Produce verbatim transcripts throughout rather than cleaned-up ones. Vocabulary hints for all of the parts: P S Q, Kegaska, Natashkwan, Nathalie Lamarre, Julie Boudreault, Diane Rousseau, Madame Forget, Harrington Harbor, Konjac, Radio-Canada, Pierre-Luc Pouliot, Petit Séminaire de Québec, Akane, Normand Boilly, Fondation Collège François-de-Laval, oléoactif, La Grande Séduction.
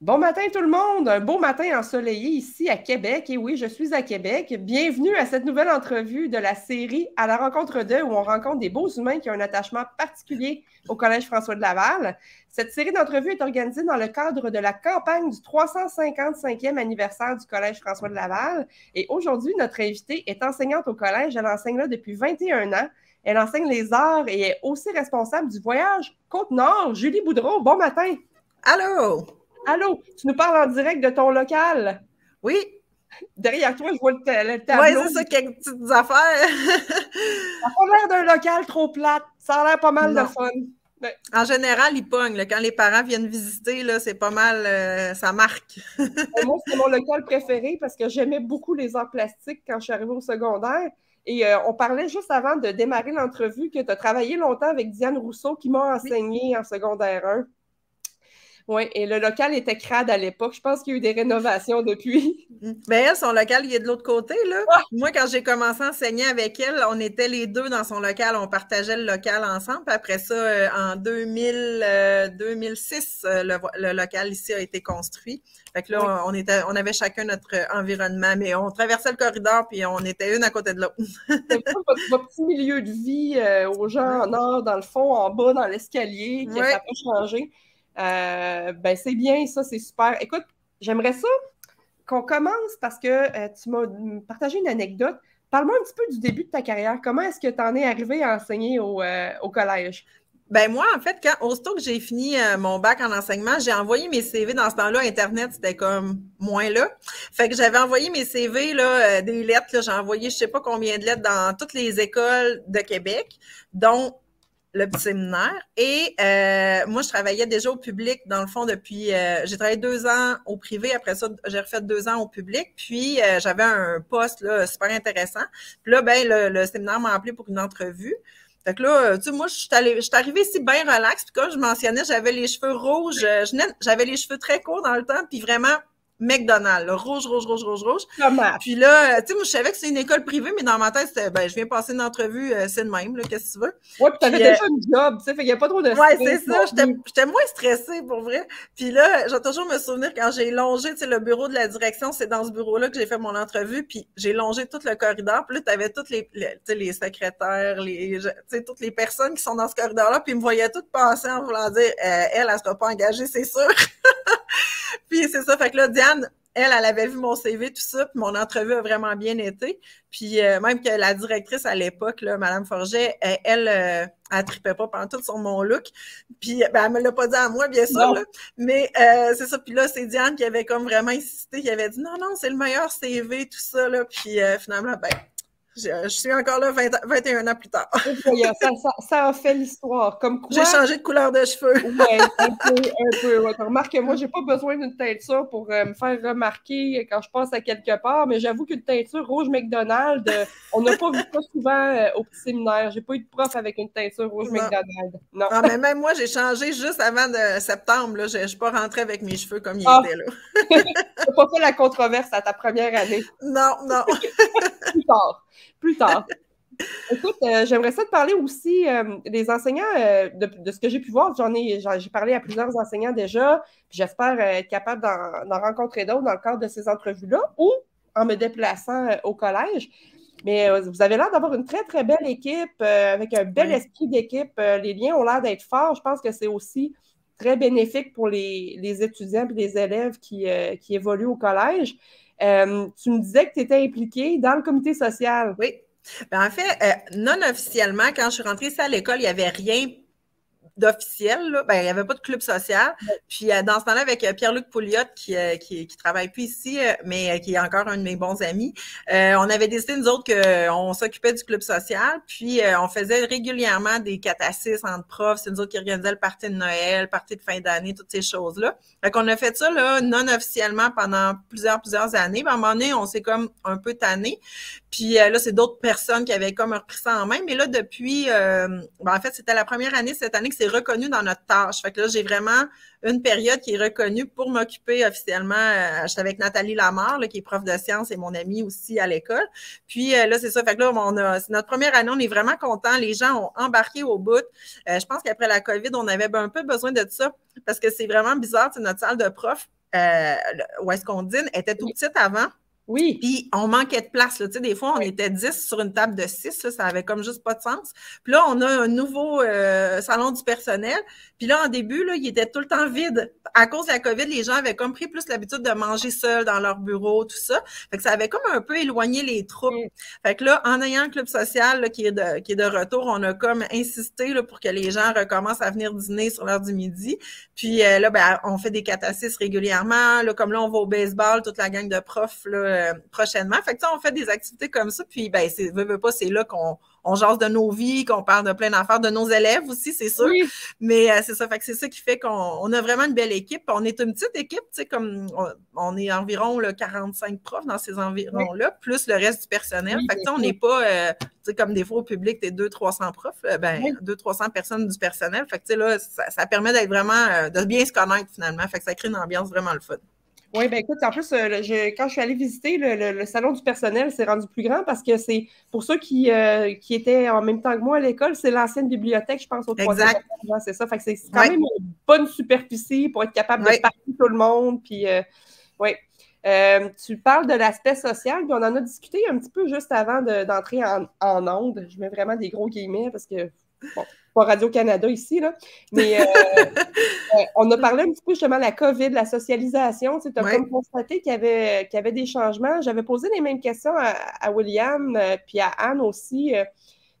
Bon matin tout le monde, un beau matin ensoleillé ici à Québec. Et oui, je suis à Québec. Bienvenue à cette nouvelle entrevue de la série À la rencontre d'eux, où on rencontre des beaux humains qui ont un attachement particulier au Collège François-de-Laval. Cette série d'entrevues est organisée dans le cadre de la campagne du trois cent cinquante-cinquième anniversaire du Collège François-de-Laval. Et aujourd'hui, notre invitée est enseignante au collège. Elle enseigne là depuis vingt et un ans. Elle enseigne les arts et est aussi responsable du voyage Côte-Nord. Julie Boudreault, bon matin. Allô! Allô, tu nous parles en direct de ton local. Oui. Derrière toi, je vois le, le tableau. Oui, c'est ça, quelques petites affaires. Ça a l'air d'un local trop plate. Ça a l'air pas mal non. de fun. Mais... En général, ils pognent. Là, quand les parents viennent visiter, c'est pas mal, euh, ça marque. Moi, c'est mon local préféré parce que j'aimais beaucoup les arts plastiques quand je suis arrivée au secondaire. Et euh, on parlait juste avant de démarrer l'entrevue que tu as travaillé longtemps avec Diane Rousseau qui m'a enseigné oui. en secondaire un. Oui, et le local était crade à l'époque. Je pense qu'il y a eu des rénovations depuis. Bien, son local, il est de l'autre côté, là. Ah! Moi, quand j'ai commencé à enseigner avec elle, on était les deux dans son local. On partageait le local ensemble. Après ça, en deux mille, euh, deux mille six, le, le local ici a été construit. Fait que là, oui. on, était, on avait chacun notre environnement, mais on traversait le corridor, puis on était une à côté de l'autre. C'est votre, votre petit milieu de vie euh, aux gens en or, dans le fond, en bas, dans l'escalier, qui n'a pas changé. Euh, ben c'est bien, ça, c'est super. Écoute, j'aimerais ça qu'on commence parce que euh, tu m'as partagé une anecdote. Parle-moi un petit peu du début de ta carrière. Comment est-ce que tu en es arrivée à enseigner au, euh, au collège? Ben moi, en fait, quand aussitôt que j'ai fini euh, mon bac en enseignement, j'ai envoyé mes C V dans ce temps-là. Internet, c'était comme moins là. Fait que j'avais envoyé mes C V, là, euh, des lettres. J'ai envoyé je sais pas combien de lettres dans toutes les écoles de Québec, dont le Petit Séminaire. Et euh, moi, je travaillais déjà au public, dans le fond, depuis... Euh, j'ai travaillé deux ans au privé. Après ça, j'ai refait deux ans au public. Puis, euh, j'avais un poste là, super intéressant. Puis là, ben le, le séminaire m'a appelé pour une entrevue. Fait que là, tu sais, moi, je suis arrivée ici bien relax. Puis comme je mentionnais, j'avais les cheveux rouges. J'avais les cheveux très courts dans le temps. Puis vraiment... McDonald's, là, rouge, rouge, rouge, rouge, rouge. Thomas. Puis là, tu sais, moi, je savais que c'est une école privée, mais dans ma tête, c'était, ben, je viens passer une entrevue, euh, c'est le même, là, qu'est-ce que tu veux? Ouais, puis t'avais euh... déjà une job, tu sais, fait qu'il n'y a pas trop de stress. Ouais, c'est ça, j'étais moins stressée, pour vrai. Puis là, j'ai toujours me souvenir, quand j'ai longé, tu sais, le bureau de la direction, c'est dans ce bureau-là que j'ai fait mon entrevue, puis j'ai longé tout le corridor, puis là, t'avais toutes les, les tu sais, les secrétaires, les, tu sais, toutes les personnes qui sont dans ce corridor-là, puis ils me voyaient toutes passer en voulant dire, euh, elle, elle, elle sera pas engagée, c'est sûr. Puis c'est ça, fait que là, Diane, elle, elle avait vu mon C V, tout ça, puis mon entrevue a vraiment bien été. Puis euh, même que la directrice à l'époque, là, Madame Forget, elle, elle, euh, elle tripait pas pantoute sur mon look. Puis ben, elle me l'a pas dit à moi, bien sûr, là, mais euh, c'est ça. Puis là, c'est Diane qui avait comme vraiment insisté, qui avait dit « Non, non, c'est le meilleur C V, tout ça, là. » Puis euh, finalement, ben... Je suis encore là vingt, vingt et un ans plus tard. ça, ça, ça a fait l'histoire. Comme quoi... J'ai changé de couleur de cheveux. Oui, un peu, un peu. Ouais. Remarque que moi, j'ai pas besoin d'une teinture pour euh, me faire remarquer quand je passe à quelque part, mais j'avoue qu'une teinture rouge McDonald's, euh, on n'a pas vu ça souvent euh, au Petit Séminaire. J'ai pas eu de prof avec une teinture rouge non. McDonald's. Non. non, mais même moi, j'ai changé juste avant de septembre. Là. Je ne suis pas rentrée avec mes cheveux comme ils ah. étaient. Tu n'as pas fait la controverse à ta première année. Non, non. plus tard. Plus tard. Écoute, euh, j'aimerais ça te parler aussi euh, des enseignants, euh, de, de ce que j'ai pu voir. J'en ai, j'ai parlé à plusieurs enseignants déjà, puis j'espère euh, être capable d'en rencontrer d'autres dans le cadre de ces entrevues-là ou en me déplaçant euh, au collège. Mais euh, vous avez l'air d'avoir une très, très belle équipe, euh, avec un bel esprit d'équipe. Euh, les liens ont l'air d'être forts. Je pense que c'est aussi très bénéfique pour les, les étudiants et les élèves qui, euh, qui évoluent au collège. Euh, tu me disais que tu étais impliquée dans le comité social. Oui. Ben en fait, euh, non officiellement, quand je suis rentrée ici à l'école, il n'y avait rien d'officiel. Ben, il n'y avait pas de club social. Oui. Puis euh, dans ce temps-là, avec euh, Pierre-Luc Pouliot, qui ne euh, qui, qui travaille plus ici, euh, mais euh, qui est encore un de mes bons amis, euh, on avait décidé, nous autres, qu'on s'occupait du club social. Puis euh, on faisait régulièrement des catharsis entre profs. C'est nous autres qui organisaient le party de Noël, le party de fin d'année, toutes ces choses-là. Fait qu'on a fait ça là, non officiellement pendant plusieurs, plusieurs années. Puis à un moment donné, on s'est comme un peu tanné. Puis euh, là, c'est d'autres personnes qui avaient comme repris ça en main. Mais là, depuis, euh, ben, en fait, c'était la première année cette année que c'est reconnue dans notre tâche. Fait que là, j'ai vraiment une période qui est reconnue pour m'occuper officiellement. Euh, J'étais avec Nathalie Lamarre, là, qui est prof de sciences et mon amie aussi à l'école. Puis euh, là, c'est ça. Fait que là, on a, c'est notre première année. On est vraiment contents. Les gens ont embarqué au bout. Euh, je pense qu'après la COVID, on avait ben, un peu besoin de ça parce que c'est vraiment bizarre. C'est notre salle de prof. euh, où est-ce qu'on dîne, était tout petite avant. Oui. Puis on manquait de place. Là. Tu sais, des fois, on oui. était dix sur une table de six. Là, ça avait comme juste pas de sens. Puis là, on a un nouveau euh, salon du personnel. Puis là, en début, là, il était tout le temps vide. À cause de la COVID, les gens avaient comme pris plus l'habitude de manger seuls dans leur bureau, tout ça. Fait que ça avait comme un peu éloigné les troupes. Oui. Fait que là, en ayant le club social là, qui, est de, qui est de retour, on a comme insisté là, pour que les gens recommencent à venir dîner sur l'heure du midi. Puis euh, là, ben, on fait des catharsis régulièrement. Là, comme là, on va au baseball, toute la gang de profs, là, prochainement. Fait que, on fait des activités comme ça, puis ben, c'est, veux, veux pas, c'est là qu'on on jase de nos vies, qu'on parle de plein d'affaires, de nos élèves aussi, c'est sûr. Oui. Mais euh, c'est ça, fait que c'est ça qui fait qu'on on a vraiment une belle équipe. On est une petite équipe, tu sais, comme on, on est environ là, quarante-cinq profs dans ces environs-là, oui. plus le reste du personnel. Oui, fait que, on n'est pas, euh, tu sais, comme des fois au public, t'es deux à trois cents profs, ben oui. deux à trois cents personnes du personnel. Fait que, tu sais, là, ça, ça permet d'être vraiment, euh, de bien se connaître finalement. Fait que ça crée une ambiance vraiment le fun. Oui, bien écoute, en plus, euh, je, quand je suis allée visiter, le, le, le salon du personnel s'est rendu plus grand parce que c'est, pour ceux qui, euh, qui étaient en même temps que moi à l'école, c'est l'ancienne bibliothèque, je pense, au troisième étage, c'est ça. Fait que c'est quand ouais. même une bonne superficie pour être capable ouais. de parler tout le monde, puis euh, oui. Euh, tu parles de l'aspect social, puis on en a discuté un petit peu juste avant de, d'entrer en, en onde. Je mets vraiment des gros guillemets parce que... Bon, pas Radio-Canada ici, là. Mais euh, euh, on a parlé un petit peu justement de la COVID, de la socialisation. Tu as ouais. comme constaté qu'il y, avait, qu'il y avait des changements. J'avais posé les mêmes questions à, à William euh, puis à Anne aussi. Euh,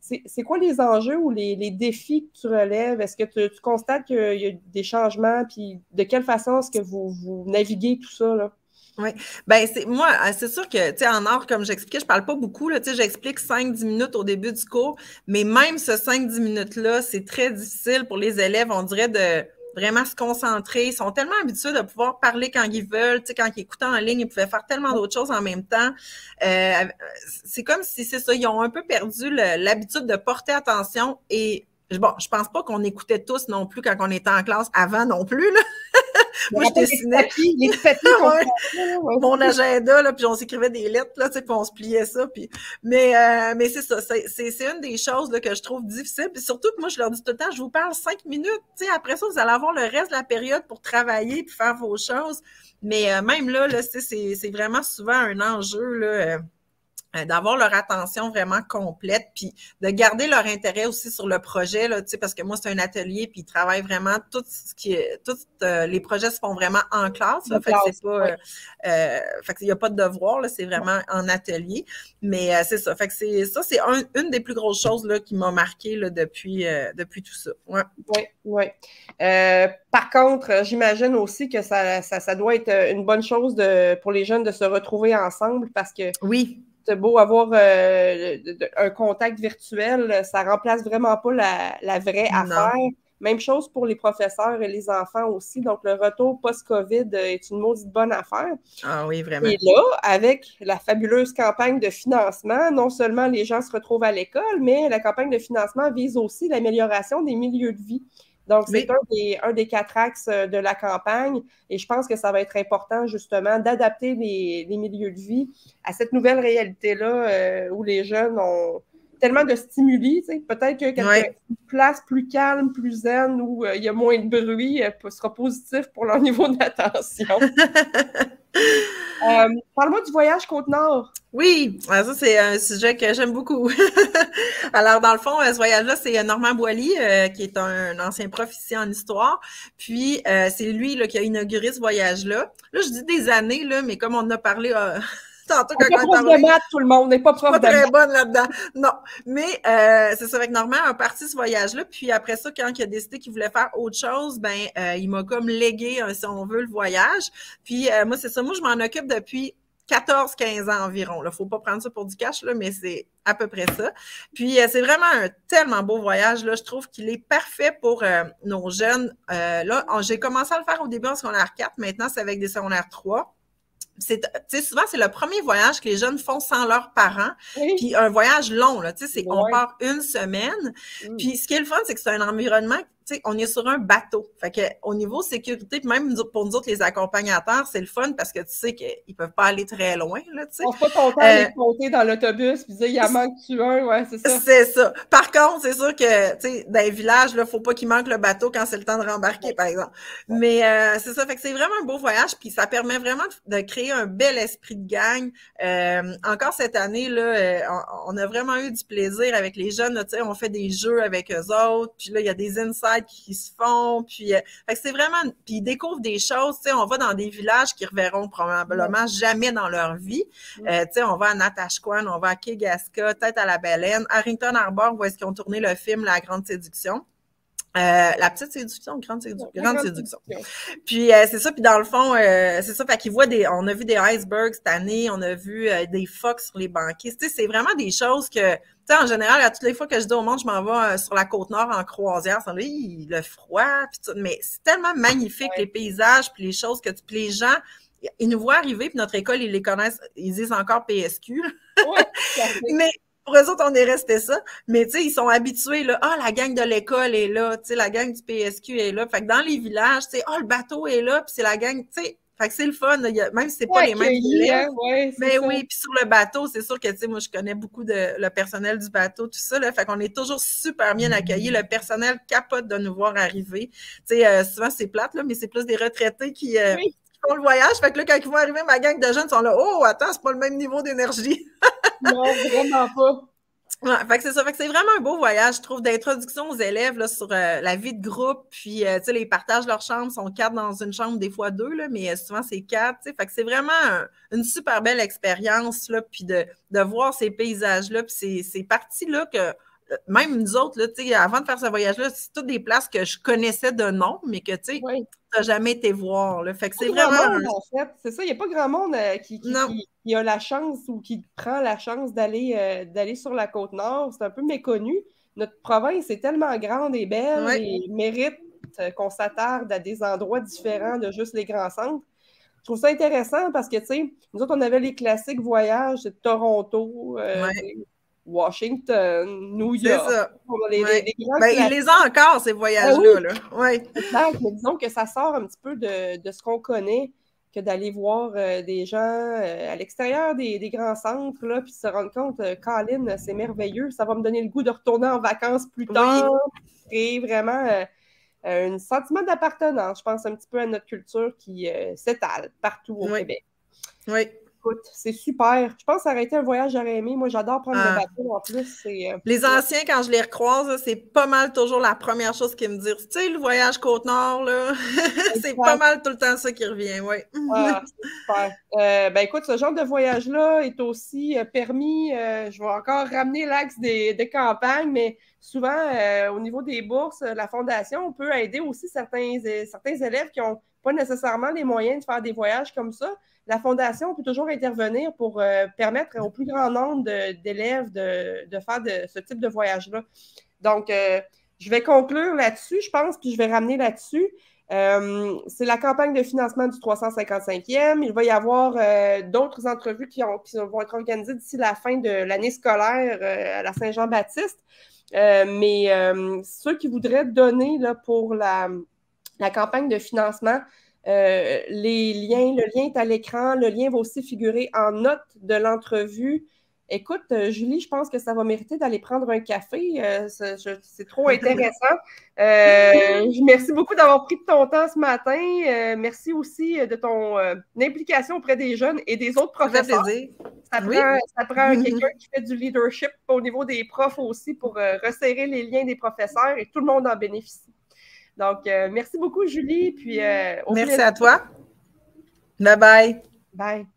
c'est, c'est quoi les enjeux ou les, les défis que tu relèves? Est-ce que tu, tu constates qu'il y a des changements? Puis de quelle façon est-ce que vous, vous naviguez tout ça, là? Oui. Ben, c'est, moi, c'est sûr que, tu sais, en art, comme j'expliquais, je parle pas beaucoup, là, tu sais, j'explique cinq à dix minutes au début du cours, mais même ce cinq à dix minutes-là, c'est très difficile pour les élèves, on dirait, de vraiment se concentrer. Ils sont tellement habitués de pouvoir parler quand ils veulent, tu sais, quand ils écoutent en ligne, ils pouvaient faire tellement d'autres choses en même temps. Euh, c'est comme si, c'est ça, ils ont un peu perdu le, l'habitude de porter attention et, bon, je pense pas qu'on écoutait tous non plus quand on était en classe avant non plus, là. Moi, je dessinais. Les papiers, les papiers ouais. Mon agenda, là, puis on s'écrivait des lettres, là, tu sais, puis on se pliait ça. Puis... Mais, euh, mais c'est ça, c'est, c'est, c'est une des choses là, que je trouve difficile. Puis surtout que moi, je leur dis tout le temps, je vous parle cinq minutes. Tu sais, après ça, vous allez avoir le reste de la période pour travailler puis faire vos choses. Mais euh, même là, là c'est, c'est, c'est vraiment souvent un enjeu, là. Euh, d'avoir leur attention vraiment complète, puis de garder leur intérêt aussi sur le projet, là, tu sais, parce que moi, c'est un atelier, puis ils travaillent vraiment, tout ce qui est, tous euh, les projets se font vraiment en classe, là, en fait classe, que c'est pas, ouais. euh, fait qu'il n'y a pas de devoir, là, c'est vraiment ouais. en atelier, mais euh, c'est ça, fait que c'est, ça, c'est un, une des plus grosses choses, là, qui m'a marquée, là, depuis, euh, depuis tout ça, ouais. Oui, oui. Euh, par contre, j'imagine aussi que ça, ça, ça doit être une bonne chose de, pour les jeunes de se retrouver ensemble, parce que... Oui. C'est beau avoir euh, un contact virtuel, ça remplace vraiment pas la, la vraie non. affaire. Même chose pour les professeurs et les enfants aussi. Donc, le retour post-COVID est une maudite bonne affaire. Ah oui, vraiment. Et là, avec la fabuleuse campagne de financement, non seulement les gens se retrouvent à l'école, mais la campagne de financement vise aussi l'amélioration des milieux de vie. Donc, c'est oui. un, des, un des quatre axes de la campagne et je pense que ça va être important justement d'adapter les, les milieux de vie à cette nouvelle réalité-là euh, où les jeunes ont tellement de stimuli. Tu sais, peut-être que quelque oui. place plus calme, plus zen, où euh, il y a moins de bruit, euh, sera positif pour leur niveau d'attention. Euh, parle-moi du voyage Côte-Nord. Oui, ça c'est un sujet que j'aime beaucoup. Alors dans le fond, ce voyage-là, c'est Normand Boilly euh, qui est un, un ancien prof ici en histoire. Puis euh, c'est lui là, qui a inauguré ce voyage-là. Là, je dis des années là, mais comme on en a parlé. Euh... Tantôt, on n'est pas prof de maths, tout le monde, on n'est pas prof de maths. Pas très bonne là-dedans, non. Mais euh, c'est ça, avec Normand, on a parti ce voyage-là, puis après ça, quand il a décidé qu'il voulait faire autre chose, ben euh, il m'a comme légué, hein, si on veut, le voyage. Puis euh, moi, c'est ça, moi, je m'en occupe depuis quatorze à quinze ans environ. Il ne faut pas prendre ça pour du cash, là, mais c'est à peu près ça. Puis, euh, c'est vraiment un tellement beau voyage. Là, je trouve qu'il est parfait pour euh, nos jeunes. Euh, là, on, j'ai commencé à le faire au début en secondaire quatre. Maintenant, c'est avec des secondaires trois. C'est, tu sais, souvent, c'est le premier voyage que les jeunes font sans leurs parents, oui. puis un voyage long, là, tu sais, c'est, oui. on part une semaine, oui. puis ce qui est le fun, c'est que c'est un environnement T'sais, on est sur un bateau. Fait que, au niveau sécurité, même pour nous autres, les accompagnateurs, c'est le fun parce que tu sais qu'ils ne peuvent pas aller très loin. Là, on ne peut pas compter euh, les compter dans l'autobus et dire il en manque-tu un, ouais, c'est ça. C'est ça. Par contre, c'est sûr que dans les villages, il ne faut pas qu'il manque le bateau quand c'est le temps de rembarquer, par exemple. Ouais. Mais euh, c'est ça. Fait que c'est vraiment un beau voyage, puis ça permet vraiment de, de créer un bel esprit de gang. Euh, encore cette année, là, euh, on, on a vraiment eu du plaisir avec les jeunes. Là, on fait des jeux avec eux autres, puis là, il y a des insights qui se font, puis euh, c'est vraiment, puis ils découvrent des choses, tu sais, on va dans des villages qu'ils reverront probablement mmh. jamais dans leur vie, mmh. euh, tu sais, on va à Natashkwan, on va à Kegaska, Tête à la Baleine, Harrington Harbor, où est-ce qu'ils ont tourné le film La Grande Séduction. Euh, la petite séduction, grande séduction, grande, grande séduction. séduction. Puis euh, c'est ça, puis dans le fond, euh, c'est ça, fait qu'ils voient des, on a vu des icebergs cette année, on a vu euh, des phoques sur les banquets, tu sais, c'est vraiment des choses que, tu sais, en général, à toutes les fois que je dis au monde, je m'en vais euh, sur la Côte-Nord en croisière, ça, là, il, le froid, puis tout, mais c'est tellement magnifique, ouais. Les paysages, puis les choses que tu, puis les gens, ils nous voient arriver, puis notre école, ils les connaissent, ils disent encore P S Q, ouais, mais... Pour eux autres, on est resté ça, mais tu sais, ils sont habitués, là, ah, oh, la gang de l'école est là, tu sais, la gang du P S Q est là, fait que dans les villages, tu sais, ah, oh, le bateau est là, puis c'est la gang, tu sais, fait que c'est le fun, là, même si c'est pas ouais, les mêmes élèves, ouais, mais ça. Oui, puis sur le bateau, c'est sûr que, tu sais, moi, je connais beaucoup de le personnel du bateau, tout ça, là, fait qu'on est toujours super bien accueillis, le personnel capote de nous voir arriver, tu sais, euh, souvent, c'est plate, là, mais c'est plus des retraités qui... Euh, oui. Le voyage, fait que là, quand ils vont arriver, ma gang de jeunes sont là, oh, attends, c'est pas le même niveau d'énergie. Non, vraiment pas. Ouais, fait que c'est ça, fait que c'est vraiment un beau voyage, je trouve, d'introduction aux élèves là, sur euh, la vie de groupe, puis, euh, tu sais, ils partagent leur chambre, sont quatre dans une chambre, des fois deux, là, mais euh, souvent, c'est quatre, tu sais, fait que c'est vraiment un, une super belle expérience, là, puis de, de voir ces paysages-là, puis ces, ces parties-là que... Même nous autres, là, tu sais, avant de faire ce voyage-là, c'est toutes des places que je connaissais de nom, mais que, tu sais, oui. Tu n'as jamais été voir. Là. Fait que c'est vraiment... Monde, en fait. C'est ça, il n'y a pas grand monde euh, qui, qui, qui, qui a la chance ou qui prend la chance d'aller euh, d'aller sur la Côte-Nord. C'est un peu méconnu. Notre province est tellement grande et belle oui. et mérite euh, qu'on s'attarde à des endroits différents de juste les grands centres. Je trouve ça intéressant parce que, tu sais, nous autres, on avait les classiques voyages de Toronto, euh, oui. Washington, New York. C'est ça. Les, ouais. les, les ben, il les a encore, ces voyages-là. Ah oui. Ouais. C'est clair, mais disons que ça sort un petit peu de, de ce qu'on connaît, que d'aller voir euh, des gens euh, à l'extérieur des, des grands centres, là, puis se rendre compte, euh, Colin, c'est merveilleux, ça va me donner le goût de retourner en vacances plus tard. Oui. Et vraiment euh, un sentiment d'appartenance, je pense, un petit peu à notre culture qui euh, s'étale partout au oui. Québec. Oui. C'est super. Je pense que ça aurait été un voyage que j'aurais aimé. Moi, j'adore prendre ah. le bateau en plus. Et, euh, les anciens, quand je les recroise, c'est pas mal toujours la première chose qu'ils me disent. Tu sais, le voyage Côte-Nord, là, c'est pas mal tout le temps ça qui revient, oui. Ah, c'est super. Euh, ben écoute, ce genre de voyage-là est aussi permis. Euh, je vais encore ramener l'axe des, des campagnes, mais souvent, euh, au niveau des bourses, la Fondation peut aider aussi certains, certains élèves qui n'ont pas nécessairement les moyens de faire des voyages comme ça. La Fondation peut toujours intervenir pour euh, permettre au plus grand nombre d'élèves de, de, de faire de, ce type de voyage-là. Donc, euh, je vais conclure là-dessus, je pense, puis je vais ramener là-dessus. Euh, c'est la campagne de financement du trois cent cinquante-cinquième. Il va y avoir euh, d'autres entrevues qui, ont, qui vont être organisées d'ici la fin de l'année scolaire euh, à la Saint-Jean-Baptiste. Euh, mais euh, ceux qui voudraient donner là, pour la, la campagne de financement, Euh, les liens, le lien est à l'écran, le lien va aussi figurer en note de l'entrevue. Écoute, Julie, je pense que ça va mériter d'aller prendre un café, euh, c'est trop intéressant. Euh, merci beaucoup d'avoir pris de ton temps ce matin. Euh, merci aussi de ton euh, implication auprès des jeunes et des autres professeurs. Ça prend, oui. ça prend quelqu'un qui fait du leadership au niveau des profs aussi pour euh, resserrer les liens des professeurs et tout le monde en bénéficie. Donc, euh, merci beaucoup, Julie. Puis, euh, au merci plaisir. À toi. Bye-bye. Bye. Bye. Bye.